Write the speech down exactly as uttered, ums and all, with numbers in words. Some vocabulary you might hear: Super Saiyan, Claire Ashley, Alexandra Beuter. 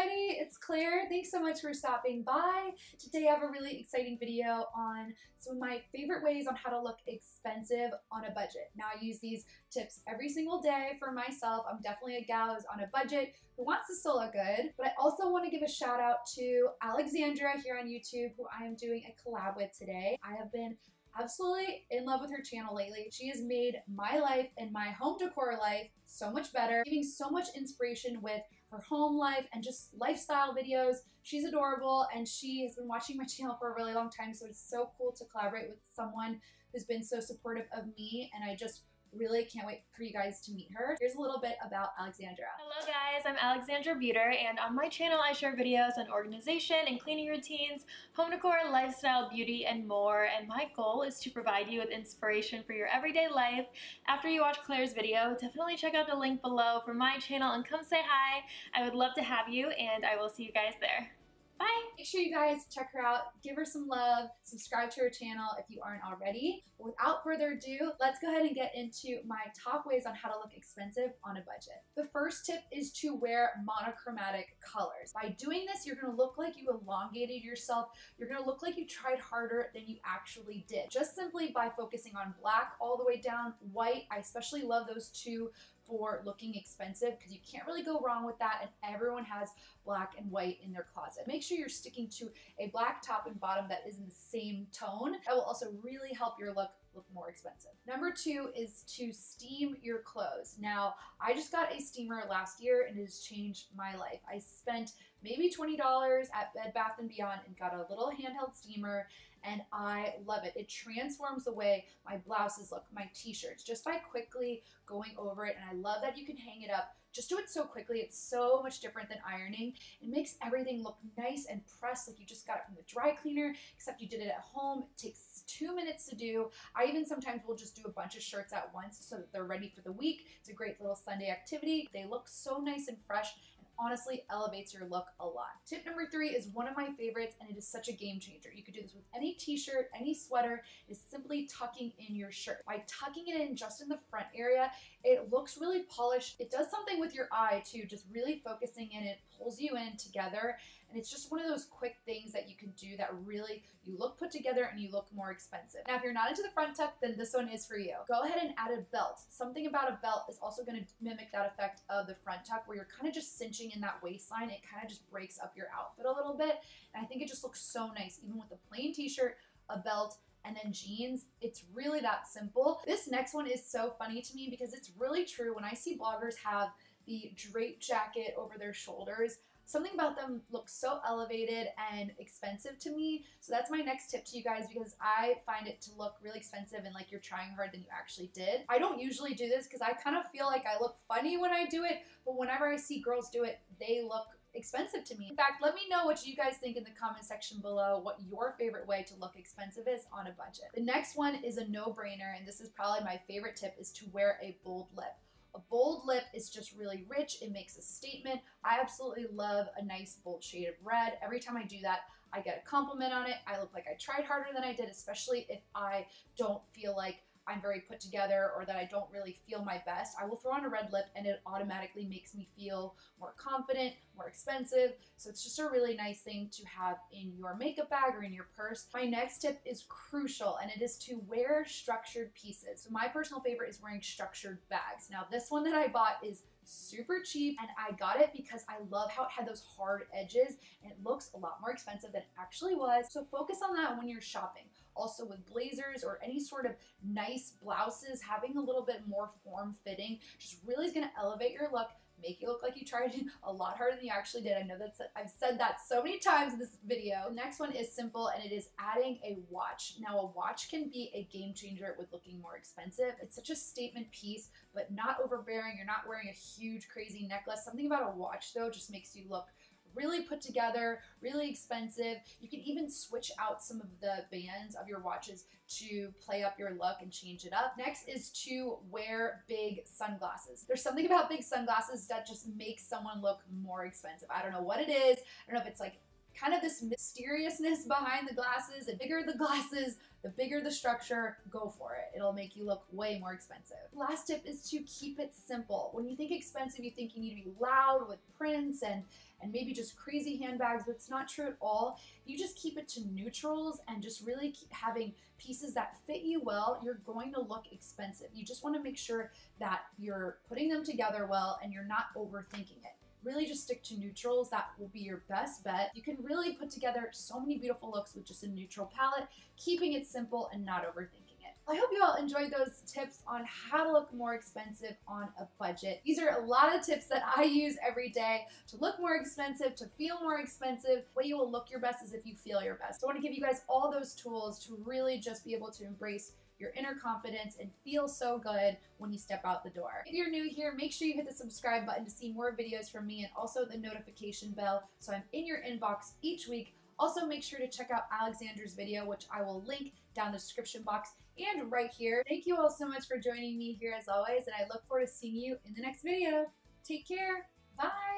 everybody, it's Claire. Thanks so much for stopping by. Today I have a really exciting video on some of my favorite ways on how to look expensive on a budget. Now I use these tips every single day for myself. I'm definitely a gal who's on a budget who wants to still look good, but I also want to give a shout out to Alexandra here on YouTube, who I am doing a collab with today. I have been absolutely in love with her channel lately. She has made my life and my home decor life so much better, giving so much inspiration with her home life and just lifestyle videos. She's adorable and she has been watching my channel for a really long time, so it's so cool to collaborate with someone who's been so supportive of me, and I just really can't wait for you guys to meet her. Here's a little bit about Alexandra. Hello guys, I'm Alexandra Beuter, and on my channel I share videos on organization and cleaning routines, home decor, lifestyle, beauty, and more. And my goal is to provide you with inspiration for your everyday life. After you watch Claire's video, definitely check out the link below for my channel and come say hi. I would love to have you, and I will see you guys there. Bye. Make sure you guys check her out, give her some love, subscribe to her channel if you aren't already. Without further ado, let's go ahead and get into my top ways on how to look expensive on a budget. The first tip is to wear monochromatic colors. By doing this, you're gonna look like you elongated yourself. You're gonna look like you tried harder than you actually did. Just simply by focusing on black all the way down, white, I especially love those two for looking expensive because you can't really go wrong with that, and everyone has black and white in their closet. Make sure you're sticking to a black top and bottom that is in the same tone. That will also really help your look look more expensive. Number two is to steam your clothes. Now, I just got a steamer last year and it has changed my life. I spent maybe twenty dollars at Bed Bath and Beyond and got a little handheld steamer, and I love it. It transforms the way my blouses look, my t-shirts, just by quickly going over it. And I love that you can hang it up. Just do it so quickly. It's so much different than ironing. It makes everything look nice and pressed like you just got it from the dry cleaner, except you did it at home. It takes two minutes to do. I even sometimes will just do a bunch of shirts at once so that they're ready for the week. It's a great little Sunday activity. They look so nice and fresh. Honestly elevates your look a lot. Tip number three is one of my favorites, and it is such a game changer. You could do this with any t-shirt, any sweater, is simply tucking in your shirt. By tucking it in just in the front area, it looks really polished. It does something with your eye too, just really focusing in. It pulls you in together, and it's just one of those quick things that you can do that really, you look put together and you look more expensive. Now, if you're not into the front tuck, then this one is for you. Go ahead and add a belt. Something about a belt is also gonna mimic that effect of the front tuck, where you're kind of just cinching in that waistline. It kind of just breaks up your outfit a little bit, and I think it just looks so nice, even with a plain t-shirt, a belt, and then jeans. It's really that simple. This next one is so funny to me because it's really true. When I see bloggers have the drape jacket over their shoulders, something about them looks so elevated and expensive to me. So that's my next tip to you guys, because I find it to look really expensive and like you're trying harder than you actually did. I don't usually do this because I kind of feel like I look funny when I do it, but whenever I see girls do it, they look expensive to me. In fact, let me know what you guys think in the comment section below, what your favorite way to look expensive is on a budget. The next one is a no-brainer, and this is probably my favorite tip, is to wear a bold lip. A bold lip is just really rich. It makes a statement. I absolutely love a nice bold shade of red. Every time I do that, I get a compliment on it. I look like I tried harder than I did, especially if I don't feel like I'm very put together or that I don't really feel my best. I will throw on a red lip and it automatically makes me feel more confident, more expensive. So it's just a really nice thing to have in your makeup bag or in your purse. My next tip is crucial, and it is to wear structured pieces. So my personal favorite is wearing structured bags. Now, this one that I bought is super cheap, and I got it because I love how it had those hard edges, and it looks a lot more expensive than it actually was. So focus on that when you're shopping. Also with blazers or any sort of nice blouses, having a little bit more form-fitting just really is going to elevate your look, make you look like you tried a lot harder than you actually did. I know that's, I've said that so many times in this video. The next one is simple, and it is adding a watch. Now, a watch can be a game changer with looking more expensive. It's such a statement piece, but not overbearing. You're not wearing a huge, crazy necklace. Something about a watch though just makes you look really put together, really expensive. You can even switch out some of the bands of your watches to play up your look and change it up. Next is to wear big sunglasses. There's something about big sunglasses that just makes someone look more expensive. I don't know what it is. I don't know if it's like kind of this mysteriousness behind the glasses. The bigger the glasses, the bigger the structure, go for it. It'll make you look way more expensive. Last tip is to keep it simple. When you think expensive, you think you need to be loud with prints and, and maybe just crazy handbags, but it's not true at all. If you just keep it to neutrals and just really keep having pieces that fit you well, you're going to look expensive. You just wanna make sure that you're putting them together well and you're not overthinking it. Really just stick to neutrals. That will be your best bet. You can really put together so many beautiful looks with just a neutral palette, keeping it simple and not overthinking it. I hope you all enjoyed those tips on how to look more expensive on a budget. These are a lot of tips that I use every day to look more expensive, to feel more expensive. The way you will look your best is if you feel your best. So I want to give you guys all those tools to really just be able to embrace your inner confidence and feel so good when you step out the door. If you're new here, make sure you hit the subscribe button to see more videos from me and also the notification bell so I'm in your inbox each week. Also make sure to check out Alexandra's video, which I will link down in the description box and right here. Thank you all so much for joining me here as always, and I look forward to seeing you in the next video. Take care, bye.